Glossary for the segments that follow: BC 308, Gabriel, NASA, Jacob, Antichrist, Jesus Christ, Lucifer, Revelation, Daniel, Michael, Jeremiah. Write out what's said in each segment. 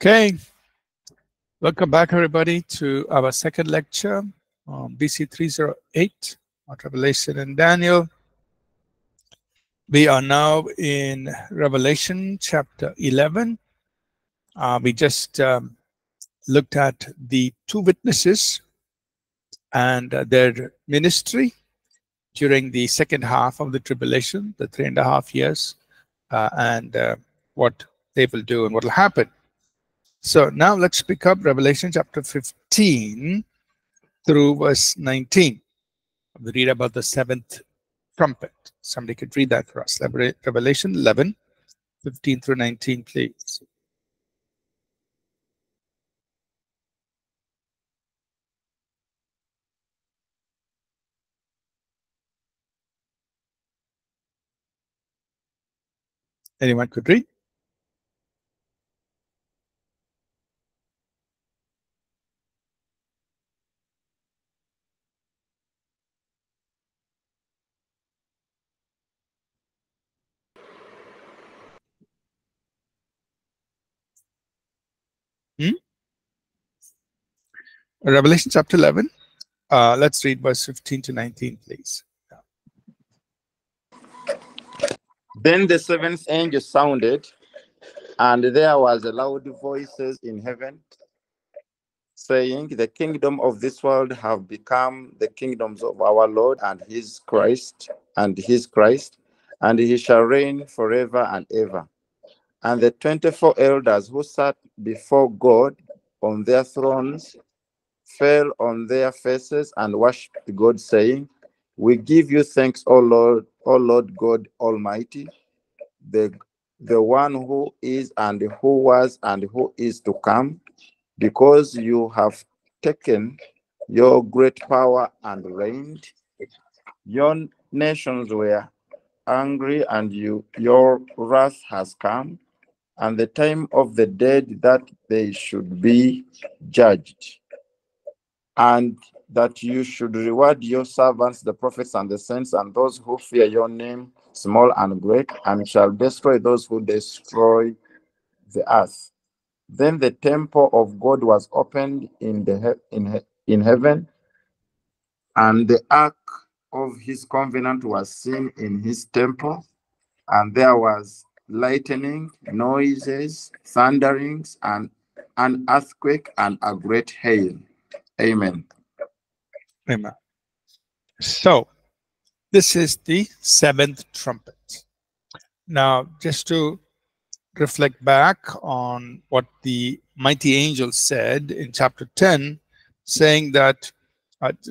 Okay, welcome back everybody to our second lecture on BC 308 on Revelation and Daniel. We are now in Revelation chapter 11. We just looked at the two witnesses and their ministry during the second half of the tribulation, the 3.5 years, and what they will do and what will happen. So now let's pick up Revelation chapter 15 through verse 19. We read about the seventh trumpet. Somebody could read that for us. Revelation 11, 15 through 19, please. Anyone could read? Revelation chapter 11, let's read verse 15 to 19, please. Yeah. Then the seventh angel sounded, and there was a loud voice in heaven, saying, "The kingdom of this world have become the kingdoms of our Lord and his Christ, and he shall reign forever and ever." And the 24 elders who sat before God on their thrones fell on their faces and worshipped God, saying, "We give you thanks, O Lord God Almighty, the one who is and who was and who is to come, because you have taken your great power and reigned. Your nations were angry, and your wrath has come, and the time of the dead that they should be judged, and that you should reward your servants, the prophets and the saints, and those who fear your name, small and great, and shall destroy those who destroy the earth." Then the temple of God was opened in heaven, and the ark of his covenant was seen in his temple, and there was lightning, noises, thunderings, and an earthquake, and a great hail. Amen. Amen. So, this is the seventh trumpet. Now, just to reflect back on what the mighty angel said in chapter 10, saying that,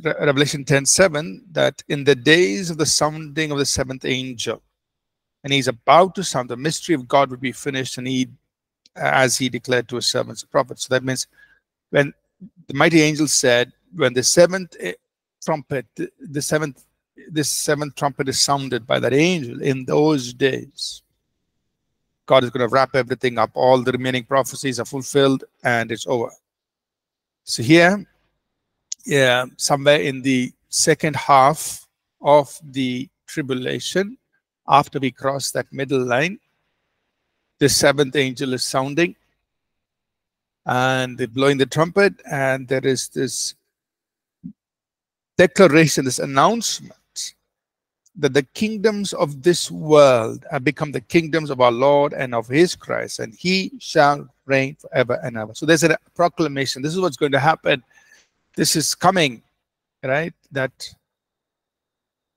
Revelation 10:7, that in the days of the sounding of the seventh angel, and he's about to sound, the mystery of God would be finished, and he, as he declared to his servants and prophets. So that means when the mighty angel said, when the seventh trumpet, this seventh trumpet is sounded by that angel, in those days, God is going to wrap everything up. All the remaining prophecies are fulfilled, and it's over. So here, yeah, somewhere in the second half of the tribulation, after we cross that middle line, the seventh angel is sounding, and they're blowing the trumpet, and there is this declaration, this announcement, that the kingdoms of this world have become the kingdoms of our Lord and of his Christ, and he shall reign forever and ever. So there's a proclamation. This is what's going to happen. This is coming, right? That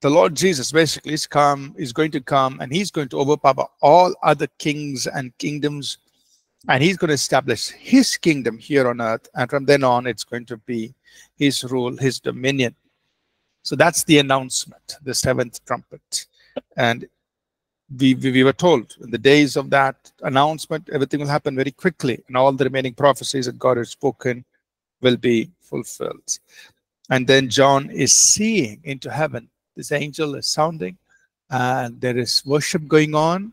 the Lord Jesus basically is come, is going to come, and he's going to overpower all other kings and kingdoms, and he's going to establish his kingdom here on earth, and from then on it's going to be his rule, his dominion. So that's the announcement, the seventh trumpet. And we were told in the days of that announcement, everything will happen very quickly, and all the remaining prophecies that God has spoken will be fulfilled. And then John is seeing into heaven. This angel is sounding, and there is worship going on,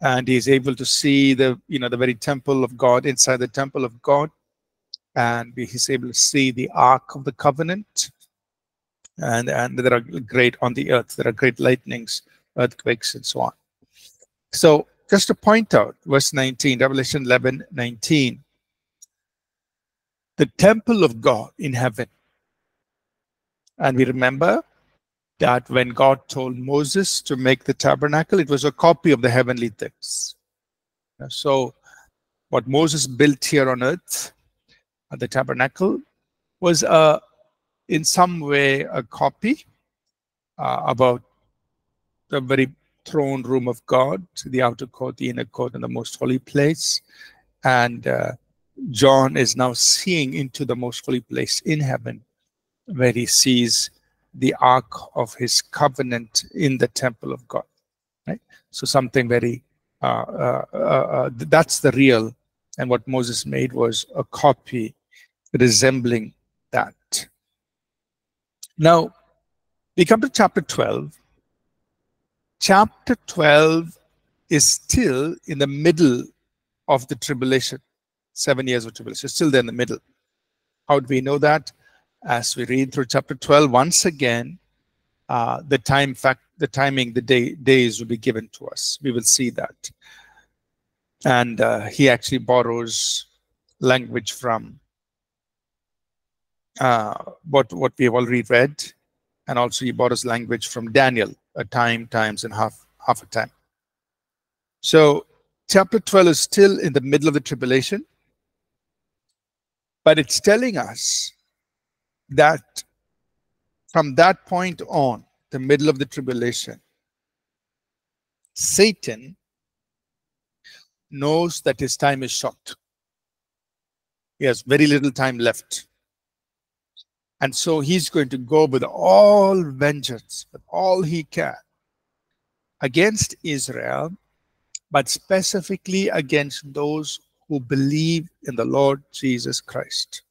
and he's able to see the, you know, the very temple of God, inside the temple of God, and he's able to see the Ark of the Covenant, and there are great on the earth, there are great lightnings, earthquakes, and so on. So just to point out, verse 19, Revelation 11:19, the temple of God in heaven. And we remember that when God told Moses to make the tabernacle, it was a copy of the heavenly things. So what Moses built here on earth, the tabernacle, was in some way a copy about the very throne room of God, the outer court, the inner court, and the most holy place. And John is now seeing into the most holy place in heaven, where he sees the ark of his covenant in the temple of God. Right? So something very, that's the real. And what Moses made was a copy resembling that. Now, we come to chapter 12. Chapter 12 is still in the middle of the tribulation, 7 years of tribulation, still there in the middle. How do we know that? As we read through chapter 12, once again, the days will be given to us. We will see that. And he actually borrows language from what we have already read, and also he borrows language from Daniel, a time, times, and half a time. So chapter 12 is still in the middle of the tribulation, but it's telling us that from that point on, the middle of the tribulation, Satan knows that his time is short. He has very little time left. And so he's going to go with all vengeance, with all he can, against Israel, but specifically against those who believe in the Lord Jesus Christ.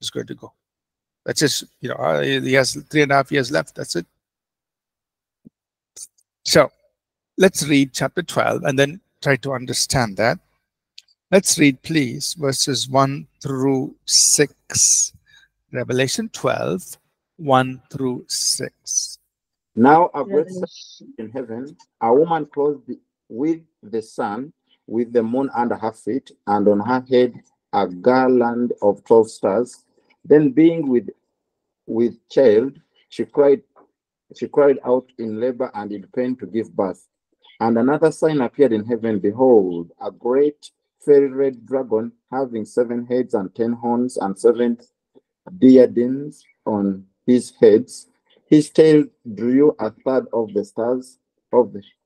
He's going to go. That's just, you know, he has 3.5 years left. That's it. So let's read chapter 12 and then try to understand that. Let's read, please, verses 1 through 6. Revelation 12, 1 through 6. Now a great sign in heaven, a woman clothed with the sun, with the moon under her feet, and on her head a garland of 12 stars. Then being with child, she cried out in labor and in pain to give birth. And another sign appeared in heaven, behold, a great fiery red dragon, having 7 heads and 10 horns, and 7 diadems on his heads. His tail drew 1/3 of the stars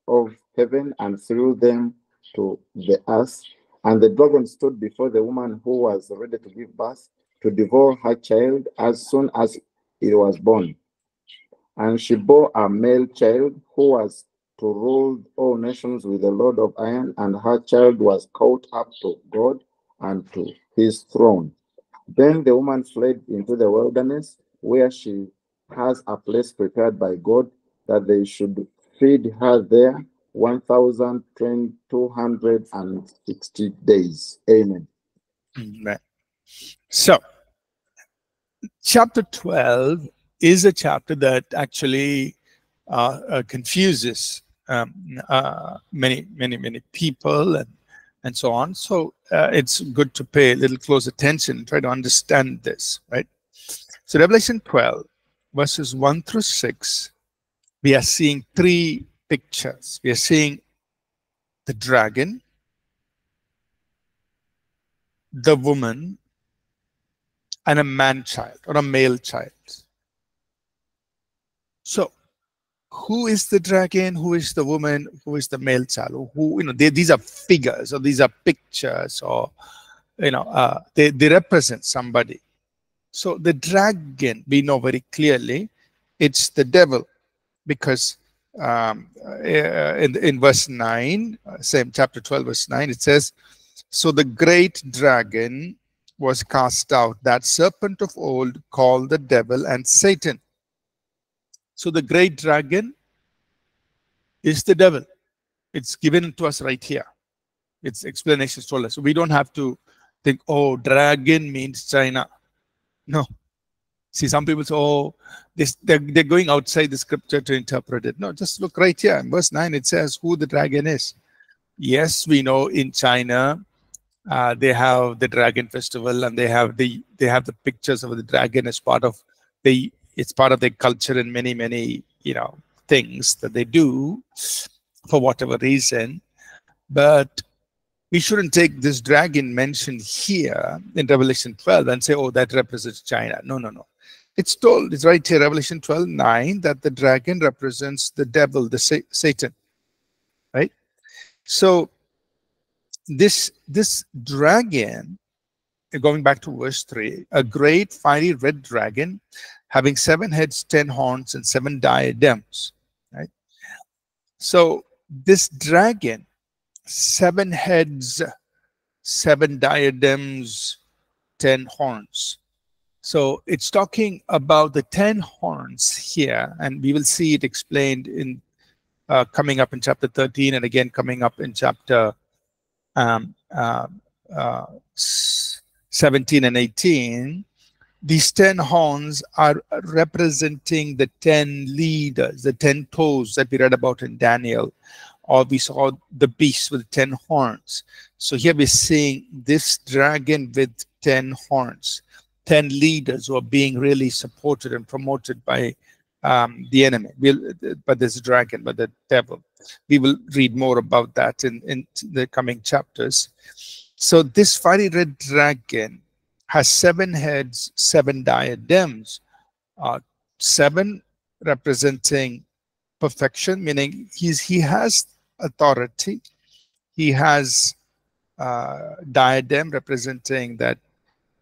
of heaven and threw them to the earth. And the dragon stood before the woman who was ready to give birth, to devour her child as soon as it was born. And she bore a male child who was to rule all nations with a rod of iron, and her child was caught up to God and to his throne. Then the woman fled into the wilderness, where she has a place prepared by God, that they should feed her there 1,260 days. Amen. Amen. So, chapter 12 is a chapter that actually confuses many people and so on. So it's good to pay a little close attention, try to understand this, right? So Revelation 12, verses 1 through 6, we are seeing 3 pictures. We are seeing the dragon, the woman, and a man-child or a male child. So, who is the dragon? Who is the woman? Who is the male child? Who, you know, these are figures, or these are pictures, or, you know, they represent somebody. So the dragon, we know very clearly, it's the devil, because in verse 9, same chapter 12, verse 9, it says, "So the great dragon was cast out, that serpent of old called the devil and Satan." So the great dragon is the devil. It's given to us right here. Its explanation is told us. So we don't have to think, oh, dragon means China. No. See, some people say, oh, they're going outside the scripture to interpret it. No, just look right here. In verse 9, it says who the dragon is. Yes, we know in China, They have the dragon festival, and they have the pictures of the dragon as part of their culture and many things that they do for whatever reason. But we shouldn't take this dragon mentioned here in Revelation 12 and say, oh, that represents China. No. It's told, it's right here, Revelation 12:9, that the dragon represents the devil, the Satan, right? So this dragon, going back to verse 3, a great fiery red dragon having 7 heads, 10 horns, and 7 diadems, right? So this dragon, 7 heads, 7 diadems, 10 horns. So it's talking about the 10 horns here, and we will see it explained in coming up in chapter 13, and again coming up in chapter 17 and 18. These 10 horns are representing the 10 leaders, the 10 toes that we read about in Daniel, or we saw the beast with 10 horns. So here we're seeing this dragon with 10 horns. 10 leaders who are being really supported and promoted by the enemy, but this dragon, but the devil. We will read more about that in the coming chapters. So this fiery red dragon has 7 heads, 7 diadems, 7 representing perfection, meaning he has authority. He has diadem representing that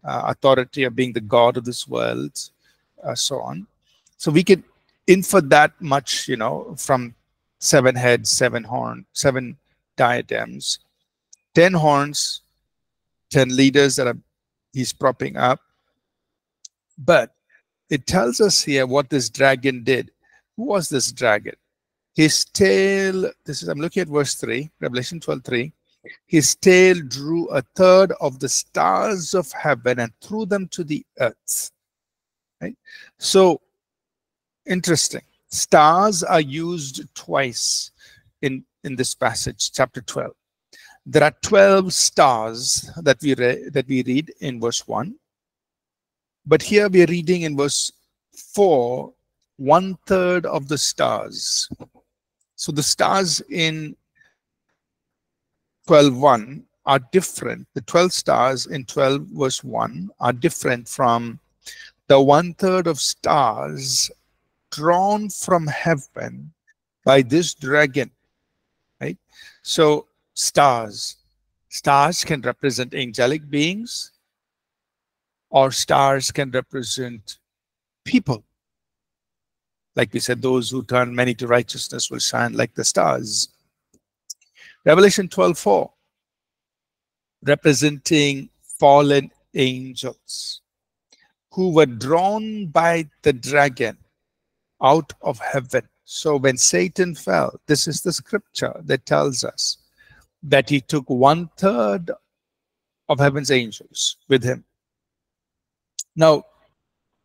authority of being the God of this world, so on. So we could infer that much, from 7 heads, 7 horns, 7 diadems, 10 horns, 10 leaders that he's propping up. But it tells us here what this dragon did. Who was this dragon? His tail, I'm looking at verse 3, Revelation 12:3. His tail drew 1/3 of the stars of heaven and threw them to the earth. Right? So, interesting. Stars are used twice in this passage, chapter 12. There are 12 stars that we read in verse 1. But here we are reading in verse 4, 1/3 of the stars. So the stars in 12:1 are different. The 12 stars in 12 verse 1 are different from the 1/3 of stars drawn from heaven by this dragon, right? So stars can represent angelic beings, or stars can represent people. Like we said, those who turn many to righteousness will shine like the stars. Revelation 12:4, representing fallen angels who were drawn by the dragon out of heaven. So when Satan fell, this is the scripture that tells us that he took 1/3 of heaven's angels with him. Now,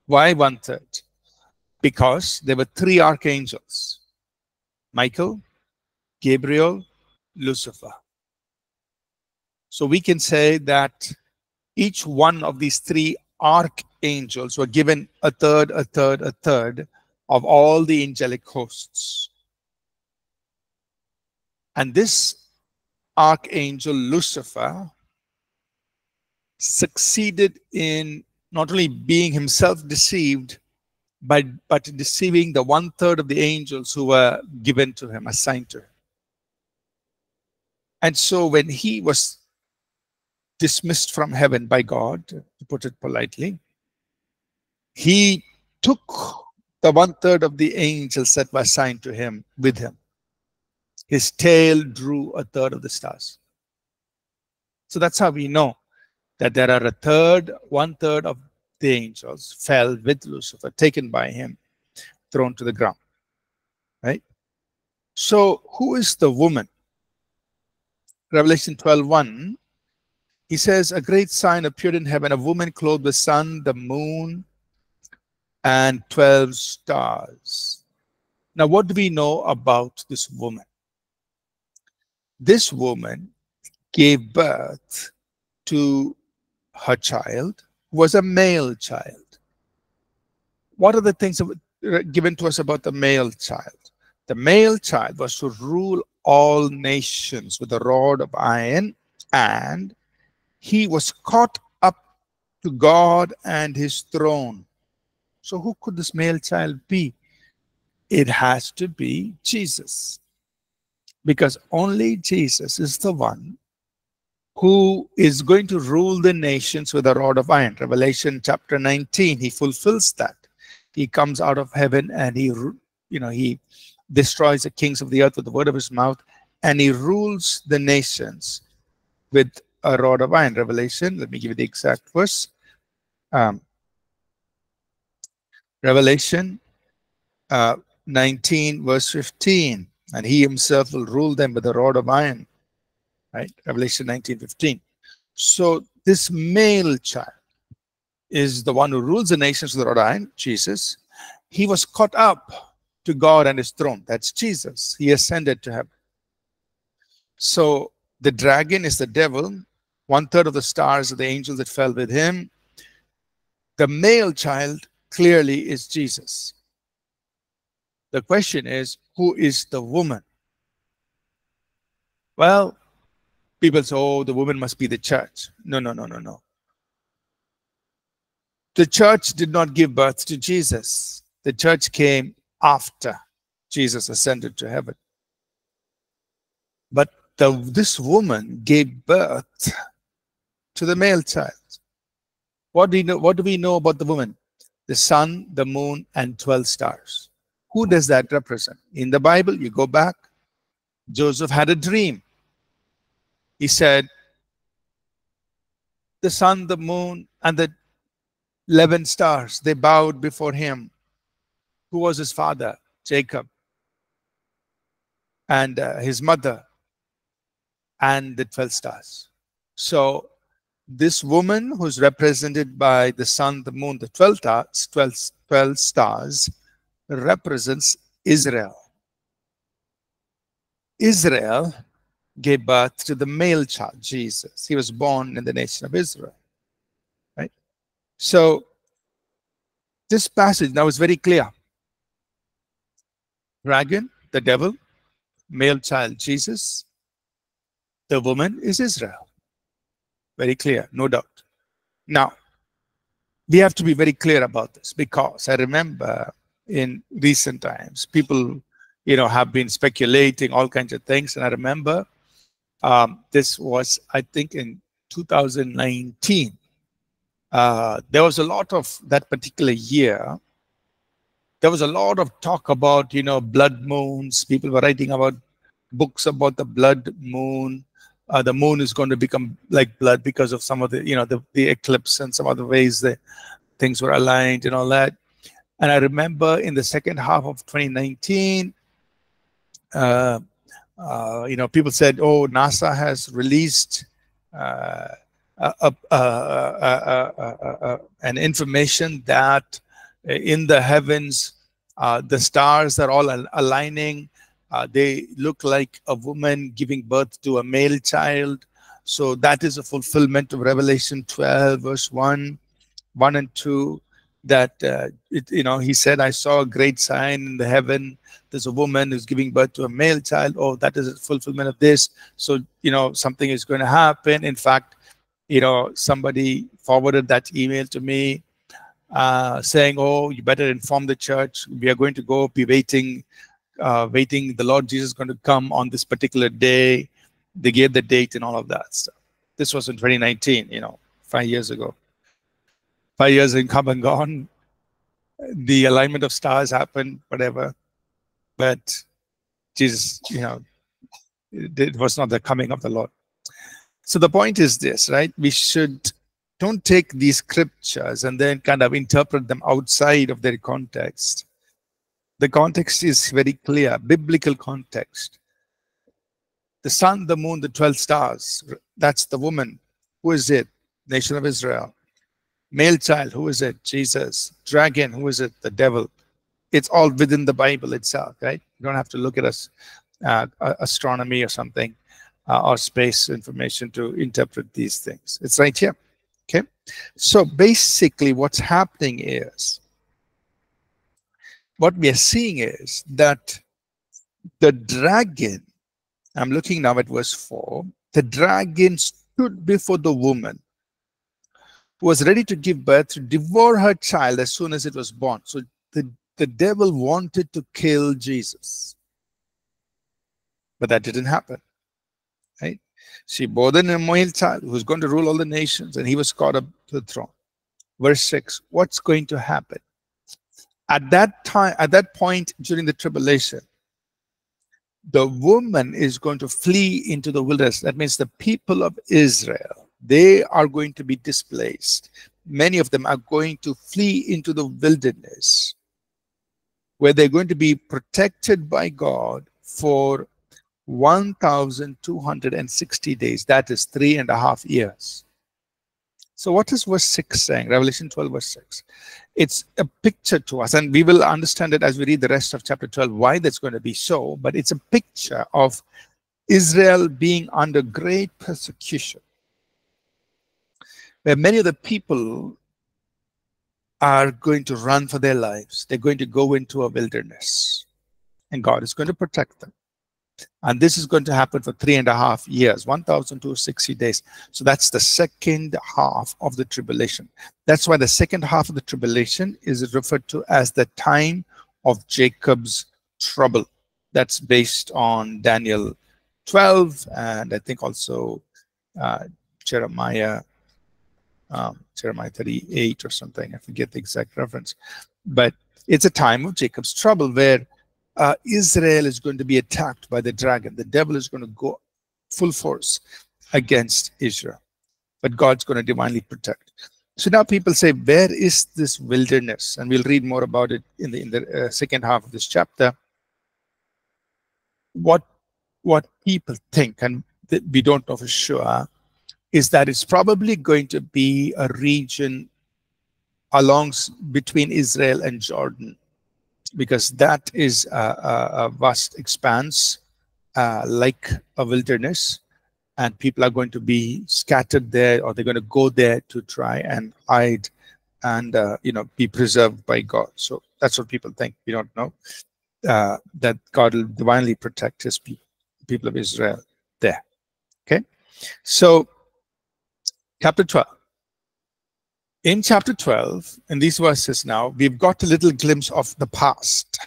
why 1/3? Because there were 3 archangels, Michael, Gabriel, Lucifer. So we can say that each one of these 3 archangels were given 1/3, 1/3, 1/3 of all the angelic hosts. And this archangel Lucifer succeeded in not only being himself deceived, but deceiving the 1/3 of the angels who were given to him, assigned to him. And so when he was dismissed from heaven by God, to put it politely, he took the 1/3 of the angels that were assigned to him with him. His tail drew 1/3 of the stars. So that's how we know that there are 1/3 of the angels fell with Lucifer, taken by him, thrown to the ground, right? So who is the woman? Revelation 12:1, he says, a great sign appeared in heaven, a woman clothed with sun, the moon, and 12 stars. Now, what do we know about this woman? This woman gave birth to her child, who was a male child. What are the things given to us about the male child? The male child was to rule all nations with a rod of iron, and he was caught up to God and his throne. So who could this male child be? It has to be Jesus, because only Jesus is the one who is going to rule the nations with a rod of iron. Revelation chapter 19, he fulfills that. He comes out of heaven and he destroys the kings of the earth with the word of his mouth, and he rules the nations with a rod of iron. Revelation, let me give you the exact verse. Revelation 19 verse 15, and he himself will rule them with a rod of iron. Right? Revelation 19:15. So this male child is the one who rules the nations with the rod of iron, Jesus. He was caught up to God and his throne. That's Jesus. He ascended to heaven. So the dragon is the devil. 1/3 of the stars are the angels that fell with him. The male child clearly is Jesus. The question is, who is the woman? Well, people say, oh, the woman must be the church. No, no, no, no, no. The church did not give birth to Jesus. The church came after Jesus ascended to heaven. But this woman gave birth to the male child. What do we know about the woman? The sun, the moon, and 12 stars. Who does that represent? In the Bible, you go back, Joseph had a dream. He said, the sun, the moon, and the 11 stars, they bowed before him. Who was his father? Jacob. And his mother. And the 12 stars. So this woman who's represented by the sun, the moon, the 12 stars represents Israel. Israel gave birth to the male child, Jesus. He was born in the nation of Israel. So this passage now is very clear. Dragon, the devil, male child, Jesus, the woman is Israel. Very clear, no doubt. Now, we have to be very clear about this, because I remember in recent times, people, have been speculating all kinds of things. And I remember this was, I think, in 2019. There was a lot of that particular year. There was a lot of talk about, blood moons. People were writing about books about the blood moon. The moon is going to become like blood because of some of the, the eclipse and some other ways that things were aligned and all that. And I remember in the second half of 2019, people said, oh, NASA has released an information that in the heavens the stars are all aligning. They look like a woman giving birth to a male child. So that is a fulfillment of Revelation 12 verse 1 and 2, that he said, I saw a great sign in the heaven. There's a woman who's giving birth to a male child. Oh, that is a fulfillment of this. So something is going to happen. In fact, somebody forwarded that email to me saying, oh, you better inform the church. We are going to be waiting. The Lord Jesus is going to come on this particular day. They gave the date and all of that stuff. This was in 2019, 5 years ago. 5 years have come and gone. The alignment of stars happened, whatever. But Jesus, it was not the coming of the Lord. So the point is this, right? We don't take these scriptures and then kind of interpret them outside of their context. The context is very clear, biblical context. The sun, the moon, the 12 stars, that's the woman. Who is it? Nation of Israel. Male child, who is it? Jesus. Dragon, who is it? The devil. It's all within the Bible itself, right? You don't have to look at astronomy or something. or space information to interpret these things. It's right here. Okay, so basically what's happening is, what we are seeing is that the dragon, I'm looking now at verse 4, the dragon stood before the woman who was ready to give birth to devour her child as soon as it was born. So the devil wanted to kill Jesus, but that didn't happen, right? She bore the male child who's going to rule all the nations, and he was caught up to the throne. Verse 6, what's going to happen? At that time, at that point during the tribulation, the woman is going to flee into the wilderness. That means the people of Israel, they are going to be displaced. Many of them are going to flee into the wilderness, where they're going to be protected by God for 1,260 days. That is 3.5 years. So what is verse 6 saying? Revelation 12 verse 6. It's a picture to us, and we will understand it as we read the rest of chapter 12, why that's going to be so, but it's a picture of Israel being under great persecution, where many of the people are going to run for their lives. They're going to go into a wilderness, and God is going to protect them. And this is going to happen for 3.5 years, 1,260 days. So that's the second half of the tribulation. That's why the second half of the tribulation is referred to as the time of Jacob's trouble. That's based on Daniel 12, and I think also Jeremiah 38 or something. I forget the exact reference. But it's a time of Jacob's trouble where Israel is going to be attacked by the dragon. The devil is going to go full force against Israel, but God's going to divinely protect. So now people say, where is this wilderness? And we'll read more about it in the second half of this chapter. What people think, and we don't know for sure, is that it's probably going to be a region along between Israel and Jordan, because that is a vast expanse, like a wilderness, and people are going to be scattered there, or they're going to go there to try and hide and be preserved by God. So that's what people think. We don't know that God will divinely protect his people of Israel there. Okay, so chapter 12. In chapter 12, in these verses now, we've got a little glimpse of the past.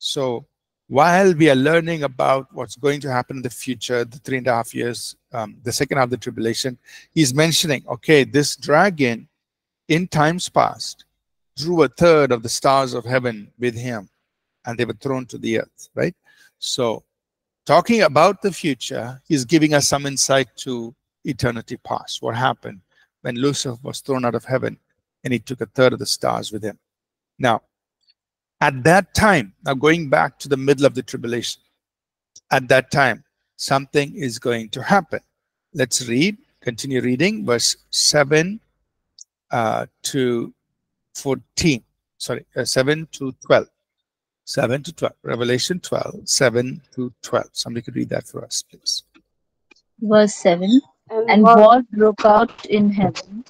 So while we are learning about what's going to happen in the future, the 3.5 years, the second half of the tribulation, he's mentioning, okay, this dragon in times past drew 1/3 of the stars of heaven with him, and they were thrown to the earth, right? So talking about the future, he's giving us some insight to eternity past, what happened when Lucifer was thrown out of heaven and he took 1/3 of the stars with him. Now, at that time, now going back to the middle of the tribulation, at that time, something is going to happen. Let's read, continue reading, verse 7 to 14, sorry, 7 to 12, 7 to 12, Revelation 12, 7 to 12. Somebody could read that for us, please. Verse 7. And war broke out in heaven.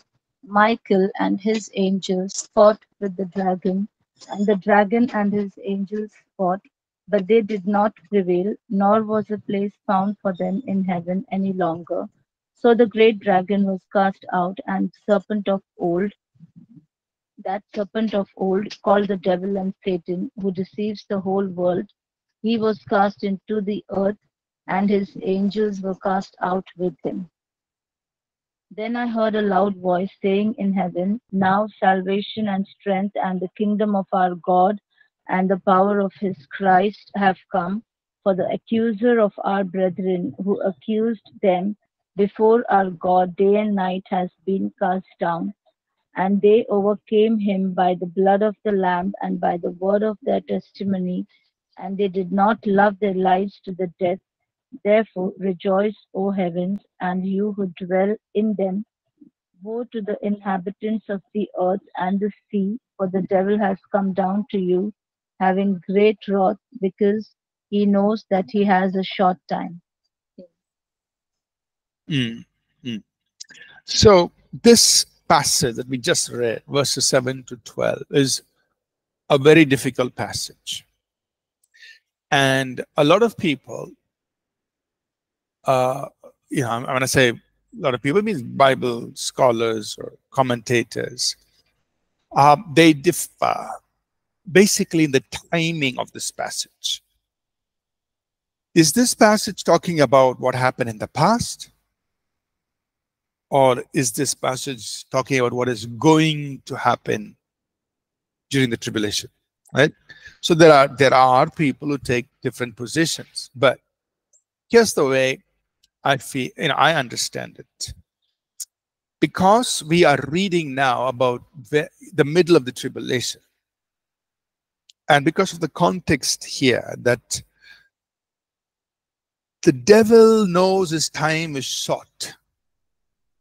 Michael and his angels fought with the dragon, and the dragon and his angels fought, but they did not prevail, nor was a place found for them in heaven any longer. So the great dragon was cast out, and serpent of old, that serpent of old called the devil and Satan, who deceives the whole world, he was cast into the earth, and his angels were cast out with him. Then I heard a loud voice saying in heaven, now salvation and strength and the kingdom of our God and the power of his Christ have come, for the accuser of our brethren who accused them before our God day and night has been cast down, and they overcame him by the blood of the Lamb and by the word of their testimony, and they did not love their lives to the death. Therefore rejoice, O heavens, and you who dwell in them. Woe to the inhabitants of the earth and the sea, for the devil has come down to you, having great wrath, because he knows that he has a short time. So this passage that we just read, verses 7 to 12, is a very difficult passage. And a lot of people, when I say a lot of people, it means Bible scholars or commentators, they differ basically in the timing of this passage. Is this passage talking about what happened in the past? Or is this passage talking about what is going to happen during the tribulation? Right? So there are people who take different positions, but here's the way I feel, I understand it. Because we are reading now about the middle of the tribulation, and because of the context here that the devil knows his time is short,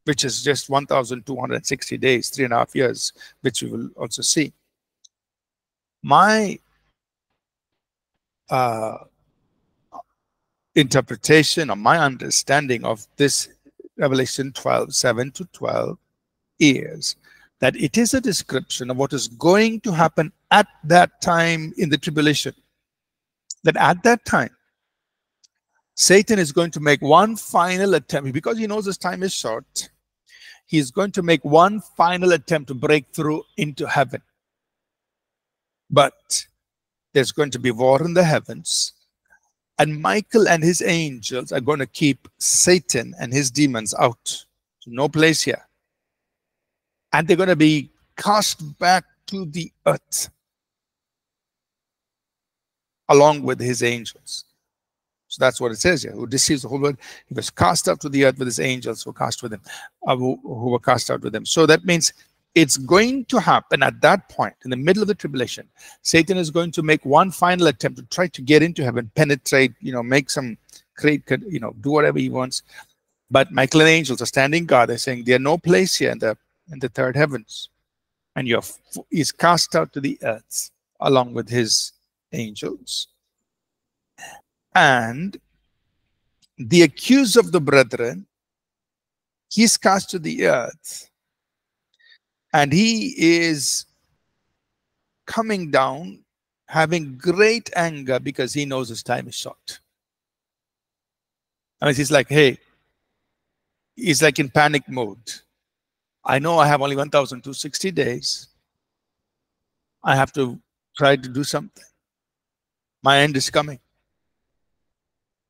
which is just 1,260 days, 3.5 years, which we will also see. My interpretation or my understanding of this Revelation 12, 7 to 12 is that it is a description of what is going to happen at that time in the tribulation. That at that time, Satan is going to make one final attempt, because he knows his time is short. He is going to make one final attempt to break through into heaven. But there's going to be war in the heavens, and Michael and his angels are going to keep Satan and his demons out. So no place here. And they're going to be cast back to the earth along with his angels. So that's what it says here. Who deceives the whole world? He was cast up to the earth with his angels who were cast out with him. So that means it's going to happen at that point in the middle of the tribulation. Satan is going to make one final attempt to try to get into heaven, penetrate, do whatever he wants. But Michael and angels are standing guard. They're saying there are no place here in the third heavens, and he's cast out to the earth along with his angels. And the accuser of the brethren, he's cast to the earth, and he is coming down having great anger because he knows his time is short. I mean, he's like, hey, he's like in panic mode. I know I have only 1,260 days. I have to try to do something. My end is coming.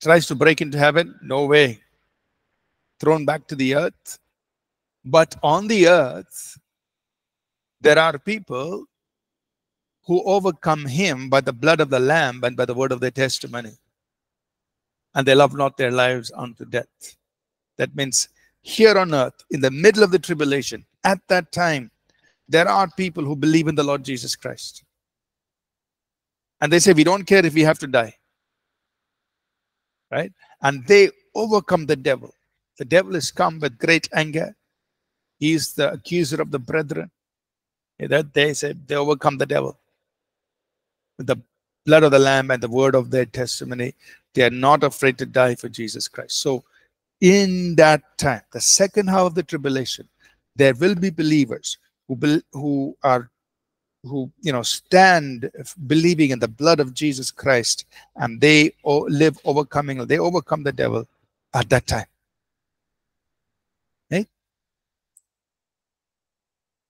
Tries to break into heaven, no way. Thrown back to the earth. But on the earth, there are people who overcome him by the blood of the Lamb and by the word of their testimony. And they love not their lives unto death. That means here on earth, in the middle of the tribulation, at that time, there are people who believe in the Lord Jesus Christ. And they say, we don't care if we have to die. Right? And they overcome the devil. The devil is come with great anger. He is the accuser of the brethren. That they say they overcome the devil with the blood of the Lamb and the word of their testimony. They are not afraid to die for Jesus Christ. So in that time, the second half of the tribulation, there will be believers who stand believing in the blood of Jesus Christ, and they live overcoming. They overcome the devil at that time. Right?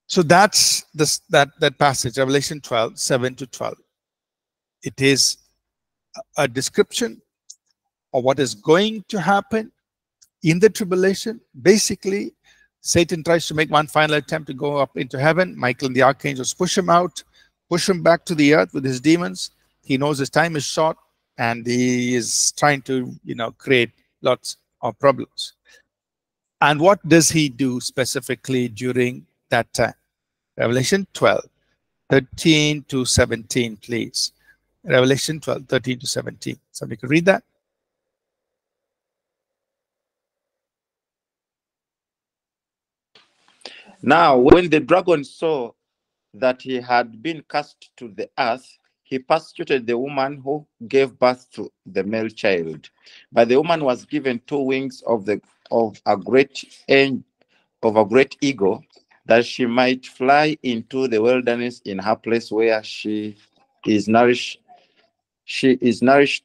So that's that passage, Revelation 12, 7 to 12. It is a description of what is going to happen in the tribulation. Basically, Satan tries to make one final attempt to go up into heaven. Michael and the archangels push him out, push him back to the earth with his demons. He knows his time is short, and he is trying to, create lots of problems. And what does he do specifically during that time? Revelation 12, 13 to 17, please. Revelation 12, 13 to 17. Somebody could read that. Now, when the dragon saw that he had been cast to the earth, he persecuted the woman who gave birth to the male child. But the woman was given two wings of the of a great eagle, that she might fly into the wilderness in her place, where she is nourished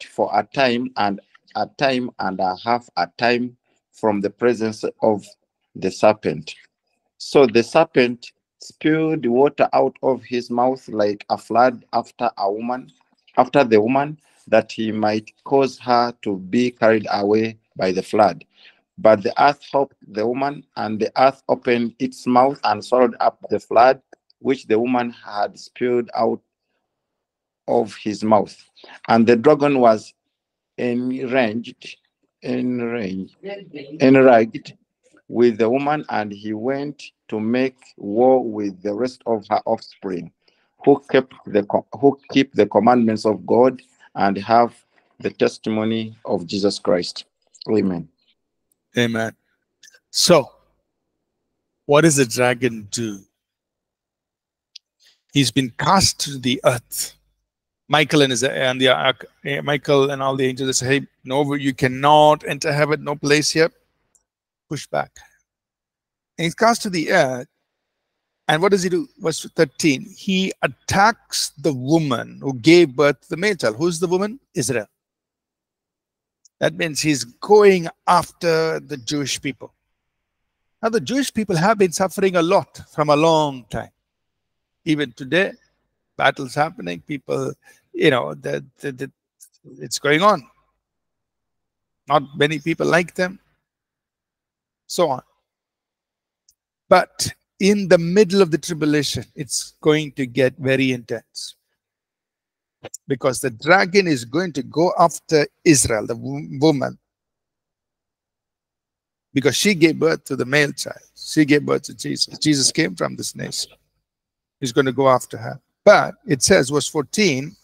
for a time and a time and a half a time from the presence of the serpent. So the serpent spewed water out of his mouth like a flood after the woman, that he might cause her to be carried away by the flood. But the earth helped the woman, and the earth opened its mouth and swallowed up the flood which the woman had spewed out of his mouth. And the dragon was enraged with the woman, and he went to make war with the rest of her offspring, who keep the commandments of God and have the testimony of Jesus Christ. Amen. Amen. So, what does the dragon do? He's been cast to the earth. Michael and all the angels say, "Hey, no, you cannot enter heaven. No place here. Push back." And he's cast to the earth. And what does he do? Verse 13. He attacks the woman who gave birth to the male child. Who's the woman? Israel. That means he's going after the Jewish people. Now, the Jewish people have been suffering a lot from a long time. Even today, battles happening, people, you know, it's going on. Not many people like them, so on. But in the middle of the tribulation, it's going to get very intense, because the dragon is going to go after Israel, the woman, because she gave birth to the male child. She gave birth to Jesus. Jesus came from this nation. He's going to go after her. But it says, verse 14,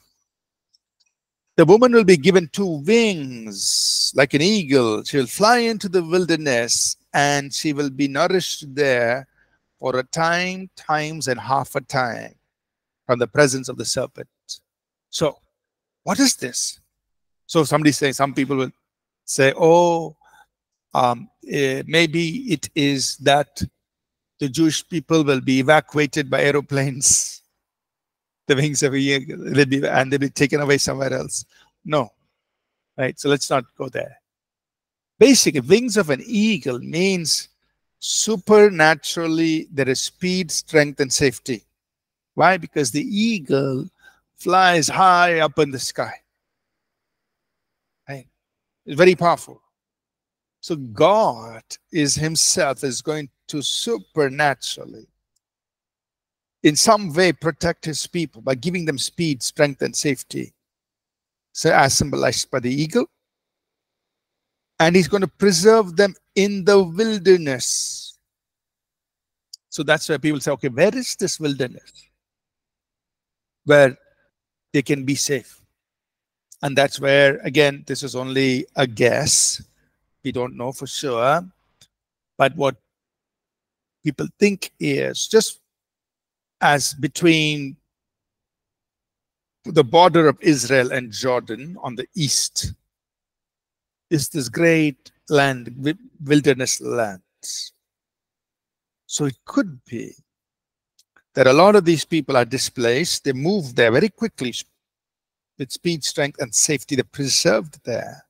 the woman will be given two wings like an eagle. She will fly into the wilderness, and she will be nourished there for a time, times, and half a time from the presence of the serpent. So, what is this? So somebody say, some people will say, oh, maybe it is that the Jewish people will be evacuated by aeroplanes, the wings of a eagle, and they'll be taken away somewhere else. No, right? So let's not go there. Basically, wings of an eagle means supernaturally there is speed, strength, and safety. Why? Because the eagle flies high up in the sky. Right? It's very powerful. So God is himself is going to supernaturally in some way protect his people by giving them speed, strength, and safety. So as symbolized by the eagle. And he's going to preserve them in the wilderness. So that's where people say, okay, where is this wilderness where they can be safe? And that's where, again, this is only a guess. We don't know for sure. But what people think is just as between the border of Israel and Jordan on the east is this great land, wilderness land. So it could be that a lot of these people are displaced. They move there very quickly with speed, strength, and safety. They're preserved there.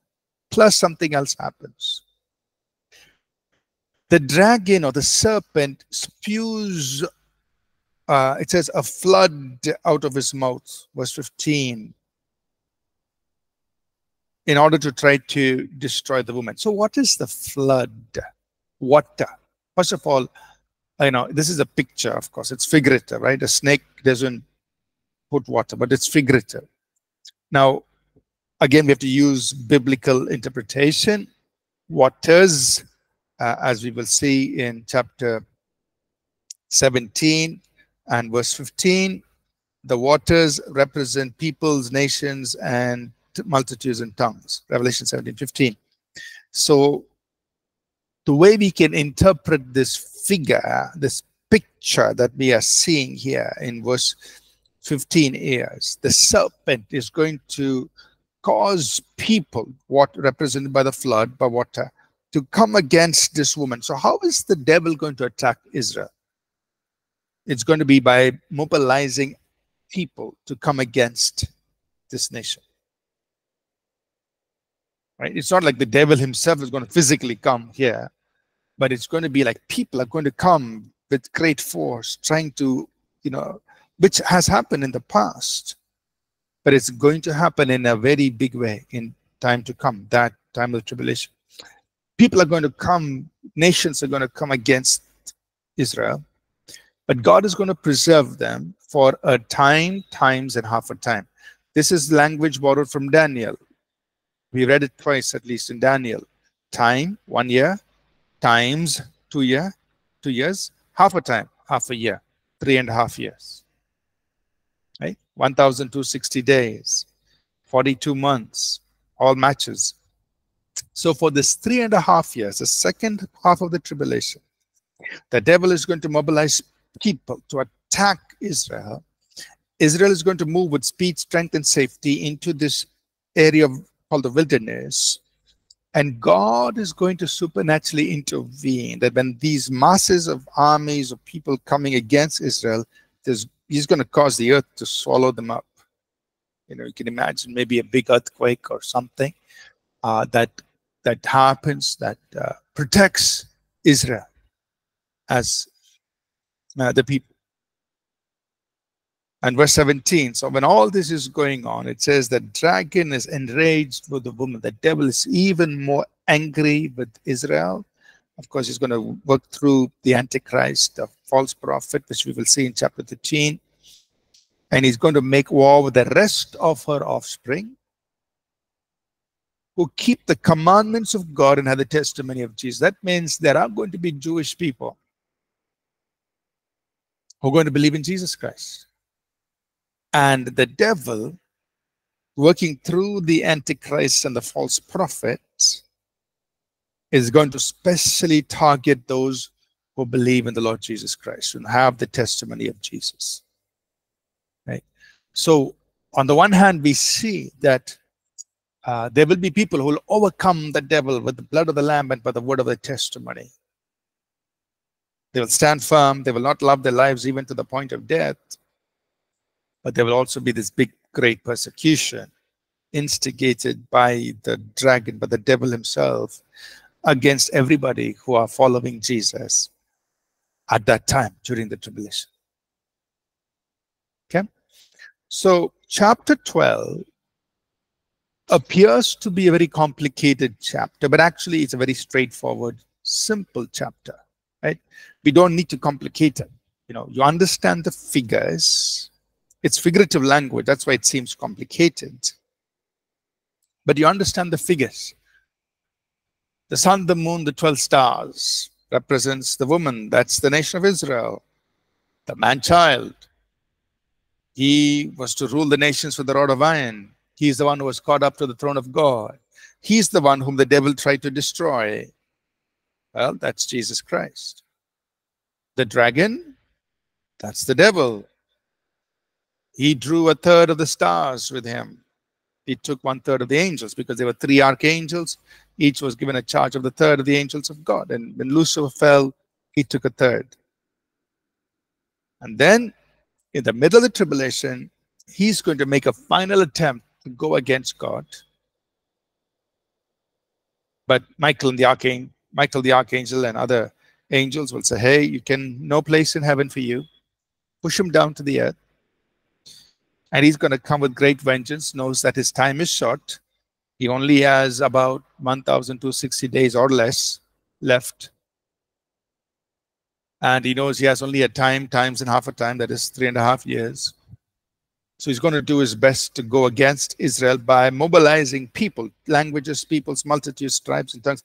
Plus something else happens. The dragon or the serpent spews, it says, a flood out of his mouth, verse 15, in order to try to destroy the woman. So what is the flood? Water. First of all, I know this is a picture, of course. It's figurative, right? A snake doesn't put water, but it's figurative. Now, again, we have to use biblical interpretation. Waters, as we will see in chapter 17 and verse 15, the waters represent peoples, nations, and multitudes and tongues. Revelation 17:15. So, the way we can interpret this figure, this picture that we are seeing here in verse 15 is, the serpent is going to cause people, what represented by the flood, by water, to come against this woman. So how is the devil going to attack Israel? It's going to be by mobilizing people to come against this nation. Right? It's not like the devil himself is going to physically come here, but it's going to be like people are going to come with great force, trying to, you know, which has happened in the past, but it's going to happen in a very big way in time to come, that time of the tribulation. People are going to come, nations are going to come against Israel, but God is going to preserve them for a time, times, and half a time. This is language borrowed from Daniel. We read it twice, at least in Daniel. Time, 1 year, times, 2 year, 2 years, half a time, half a year, 3.5 years. Right? 1,260 days, 42 months, all matches. So for this 3.5 years, the second half of the tribulation, the devil is going to mobilize people to attack Israel. Israel is going to move with speed, strength, and safety into this area called the wilderness, and God is going to supernaturally intervene, that when these masses of armies of people coming against Israel, he's going to cause the earth to swallow them up. You know, you can imagine maybe a big earthquake or something that happens, that protects Israel as the people. And verse 17, so when all this is going on, it says that dragon is enraged with the woman. The devil is even more angry with Israel. Of course, he's going to work through the Antichrist, the false prophet, which we will see in chapter 13. And he's going to make war with the rest of her offspring, who keep the commandments of God and have the testimony of Jesus. That means there are going to be Jewish people who are going to believe in Jesus Christ. And the devil, working through the Antichrist and the false prophets, is going to specially target those who believe in the Lord Jesus Christ and have the testimony of Jesus. Right? So on the one hand, we see that there will be people who will overcome the devil with the blood of the Lamb and by the word of their testimony. They will stand firm. They will not love their lives even to the point of death. But there will also be this big, great persecution instigated by the dragon, by the devil himself, against everybody who are following Jesus at that time during the tribulation. Okay? So chapter 12 appears to be a very complicated chapter, but actually it's a very straightforward, simple chapter. Right? We don't need to complicate it. You know, you understand the figures. It's figurative language, that's why it seems complicated. But you understand the figures. The sun, the moon, the 12 stars represents the woman. That's the nation of Israel. The man-child, he was to rule the nations with the rod of iron. He's the one who was caught up to the throne of God. He's the one whom the devil tried to destroy. Well, that's Jesus Christ. The dragon, that's the devil. He drew 1/3 of the stars with him. He took 1/3 of the angels, because there were 3 archangels. Each was given a charge of the 1/3 of the angels of God. And when Lucifer fell, he took 1/3. And then, in the middle of the tribulation, he's going to make a final attempt to go against God. But Michael the archangel and other angels will say, hey, you can no place in heaven for you. Push him down to the earth. And he's going to come with great vengeance, knows that his time is short. He only has about 1,260 days or less left. And he knows he has only a time, times, and half a time, that is 3.5 years. So he's going to do his best to go against Israel by mobilizing people, languages, peoples, multitudes, tribes, and tongues,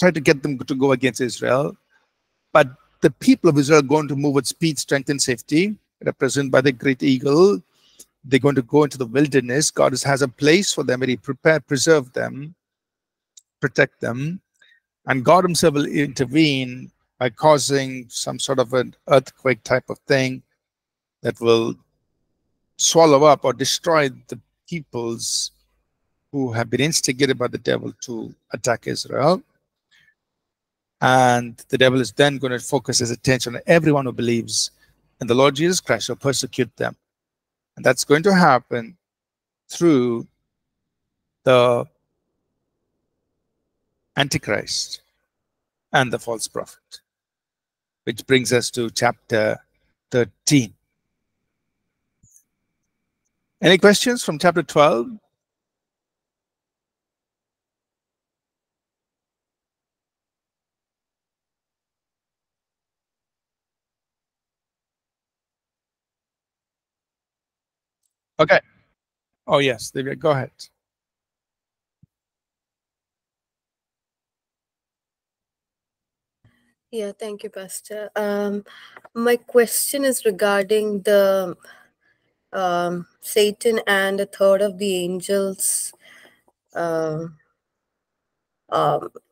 try to get them to go against Israel. But the people of Israel are going to move with speed, strength, and safety, represented by the great eagle. They're going to go into the wilderness. God has a place for them, and he prepared, preserved them, protect them. And God himself will intervene by causing some sort of an earthquake type of thing that will swallow up or destroy the peoples who have been instigated by the devil to attack Israel. And the devil is then going to focus his attention on everyone who believes in the Lord Jesus Christ, or persecute them. And that's going to happen through the Antichrist and the false prophet. Which brings us to chapter 13. Any questions from chapter 12? Okay. Oh, yes, go ahead. Yeah, thank you, Pastor. My question is regarding the Satan and a third of the angels.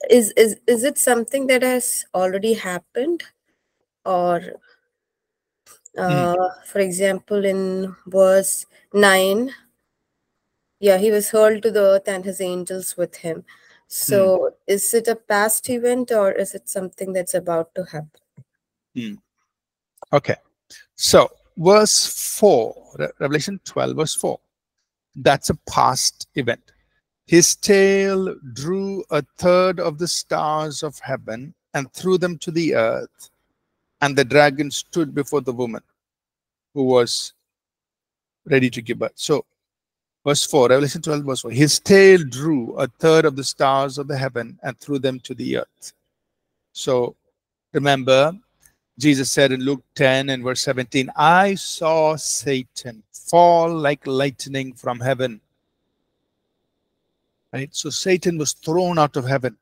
Is it something that has already happened, or, for example, in verse 9, yeah, he was hurled to the earth and his angels with him. So is it a past event, or is it something that's about to happen? Okay. So verse 4, Revelation 12, verse 4. That's a past event. His tail drew a third of the stars of heaven and threw them to the earth. And the dragon stood before the woman who was ready to give birth. So verse 4, Revelation 12, verse 4. His tail drew a third of the stars of the heaven and threw them to the earth. So remember, Jesus said in Luke 10 and verse 17, I saw Satan fall like lightning from heaven. Right? So Satan was thrown out of heaven.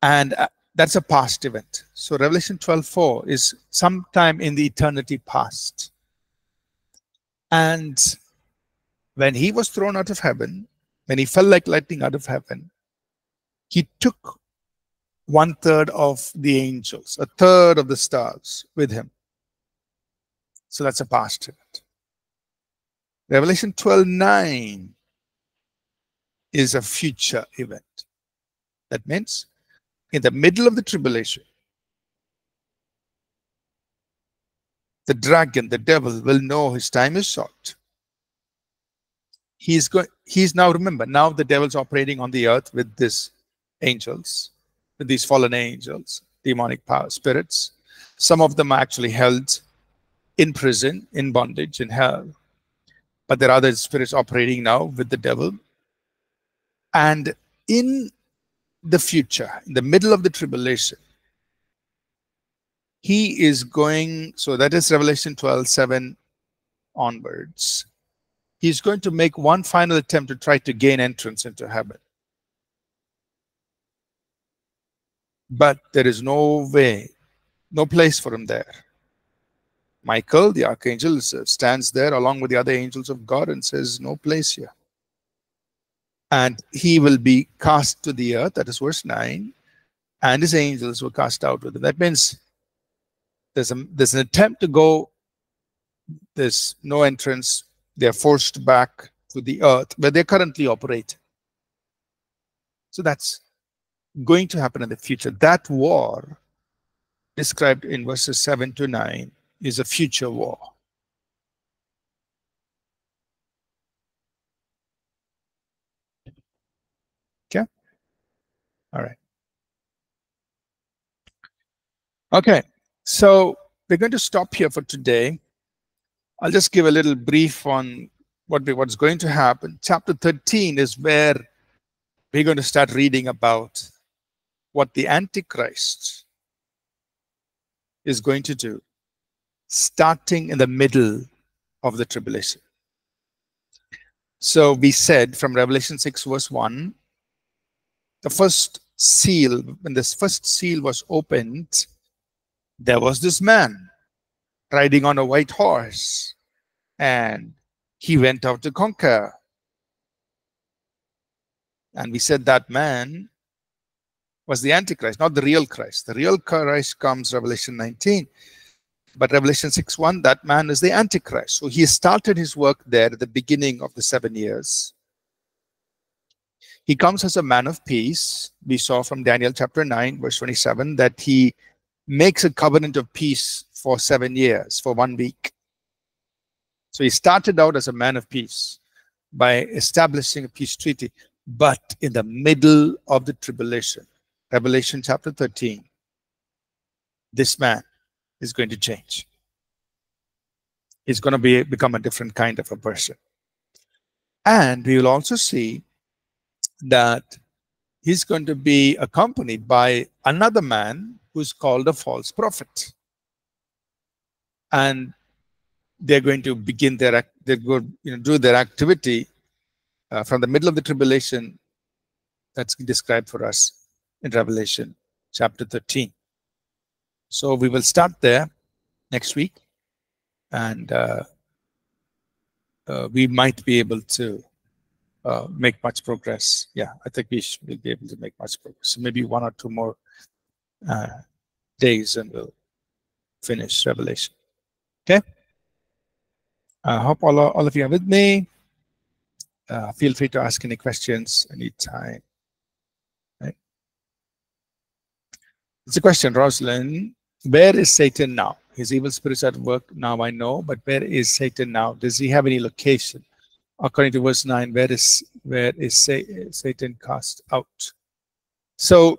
And that's a past event. So Revelation 12:4 is sometime in the eternity past. And when he was thrown out of heaven, when he fell like lightning out of heaven, he took one third of the angels, a third of the stars with him. So that's a past event. Revelation 12:9 is a future event. That means in the middle of the tribulation, the dragon, the devil, will know his time is short. He's now, remember, now the devil's operating on the earth with these angels, with these fallen angels, demonic power spirits. Some of them are actually held in prison, in bondage, in hell. But there are other spirits operating now with the devil. And in the future, in the middle of the tribulation, he is going, so that is Revelation 12:7 onwards. He's going to make one final attempt to try to gain entrance into heaven. But there is no way, no place for him there. Michael, the archangel, stands there along with the other angels of God and says, no place here. And he will be cast to the earth, that is verse 9, and his angels were cast out with him. That means there's an attempt to go, there's no entrance. They're forced back to the earth where they currently operate. So that's going to happen in the future. That war described in verses 7 to 9 is a future war. Okay? All right. Okay. So we're going to stop here for today. I'll just give a little brief on what's going to happen. Chapter 13 is where we're going to start reading about what the Antichrist is going to do, starting in the middle of the tribulation. So we said from Revelation 6 verse 1, the first seal, when this first seal was opened, there was this man riding on a white horse. And he went out to conquer. And we said that man was the Antichrist, not the real Christ. The real Christ comes Revelation 19. But Revelation 6:1, that man is the Antichrist. So he started his work there at the beginning of the 7 years. He comes as a man of peace. We saw from Daniel chapter 9, verse 27, that he makes a covenant of peace for 7 years, for 1 week. So he started out as a man of peace by establishing a peace treaty. But in the middle of the tribulation, Revelation chapter 13, this man is going to change. He's going to become a different kind of a person. And we will also see that he's going to be accompanied by another man who's called a false prophet. And they're going to begin their, do their activity from the middle of the tribulation that's described for us in Revelation chapter 13. So we will start there next week, and we might be able to make much progress. Yeah, I think we will be able to make much progress. So maybe 1 or 2 more days and we'll finish Revelation. Okay? I hope all of you are with me. Feel free to ask any questions anytime. Right? It's a question, Rosalind. Where is Satan now? His evil spirits at work now, I know, but where is Satan now? Does he have any location? According to verse 9, where is Satan cast out? So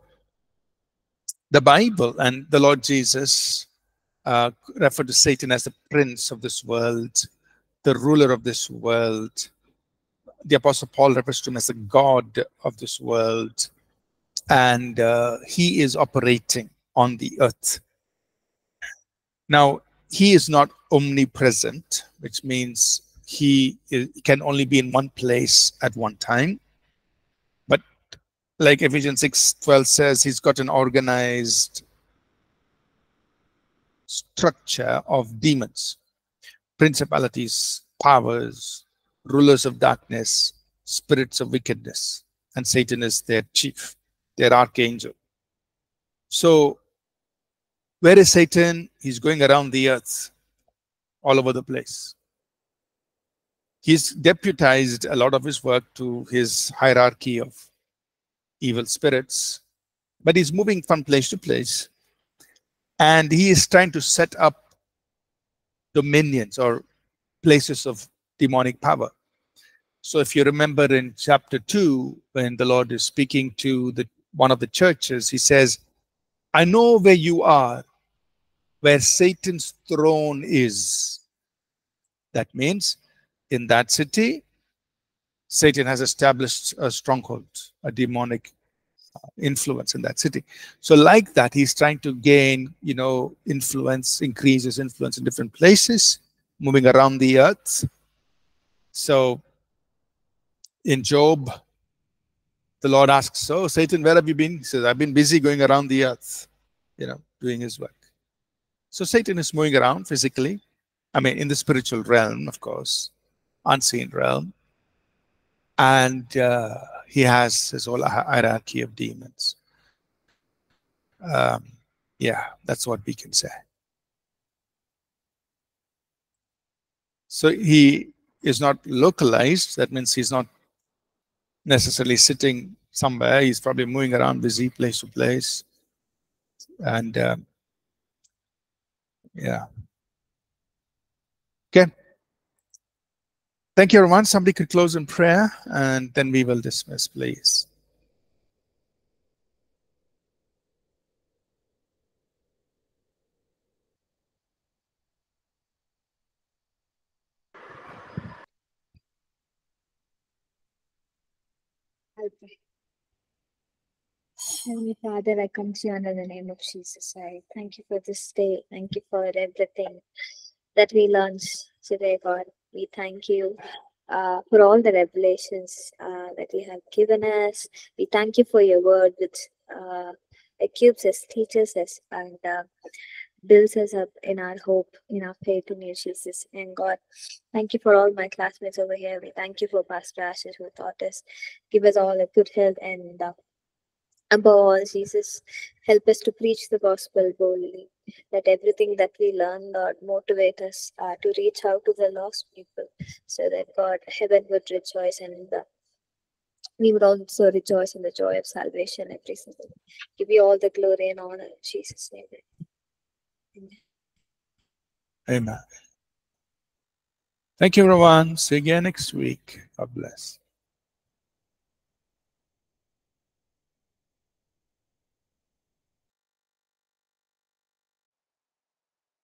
the Bible and the Lord Jesus refer to Satan as the prince of this world, the ruler of this world. The Apostle Paul refers to him as the God of this world, and he is operating on the earth. Now, he is not omnipresent, which means he can only be in one place at one time. But like Ephesians 6:12 says, he's got an organized structure of demons, principalities, powers, rulers of darkness, spirits of wickedness, and Satan is their chief, their archangel. So where is Satan? He's going around the earth, all over the place. He's deputized a lot of his work to his hierarchy of evil spirits, but he's moving from place to place, and he is trying to set up dominions or places of demonic power. So if you remember in chapter 2, when the Lord is speaking to one of the churches, he says, I know where you are, where Satan's throne is. That means in that city, Satan has established a stronghold, a demonic influence in that city. So like that, he's trying to gain, influence, increase his influence in different places, moving around the earth. So in Job, the Lord asks, so Satan, where have you been? He says, I've been busy going around the earth, doing his work. So Satan is moving around physically, in the spiritual realm, of course, unseen realm. And he has his whole hierarchy of demons. Yeah, that's what we can say. So he is not localized. That means he's not necessarily sitting somewhere. He's probably moving around busy place to place. And yeah. Okay. Thank you, everyone. Somebody could close in prayer, and then we will dismiss, please. Heavenly Father, I come to you under the name of Jesus. I thank you for this day. Thank you for everything that we learned today, God. We thank you for all the revelations that you have given us. We thank you for your word, which equips us, teaches us, and builds us up in our hope, in our faith in you, Jesus. And God, thank you for all my classmates over here. We thank you for Pastor Ashish, who taught us. Give us all a good health, and above all, Jesus, help us to preach the gospel boldly. Let everything that we learn, Lord, motivate us to reach out to the lost people, so that, God, heaven would rejoice and We would also rejoice in the joy of salvation every single day. Give you all the glory and honor in Jesus' name. Amen. Amen. Thank you, everyone. See you again next week. God bless.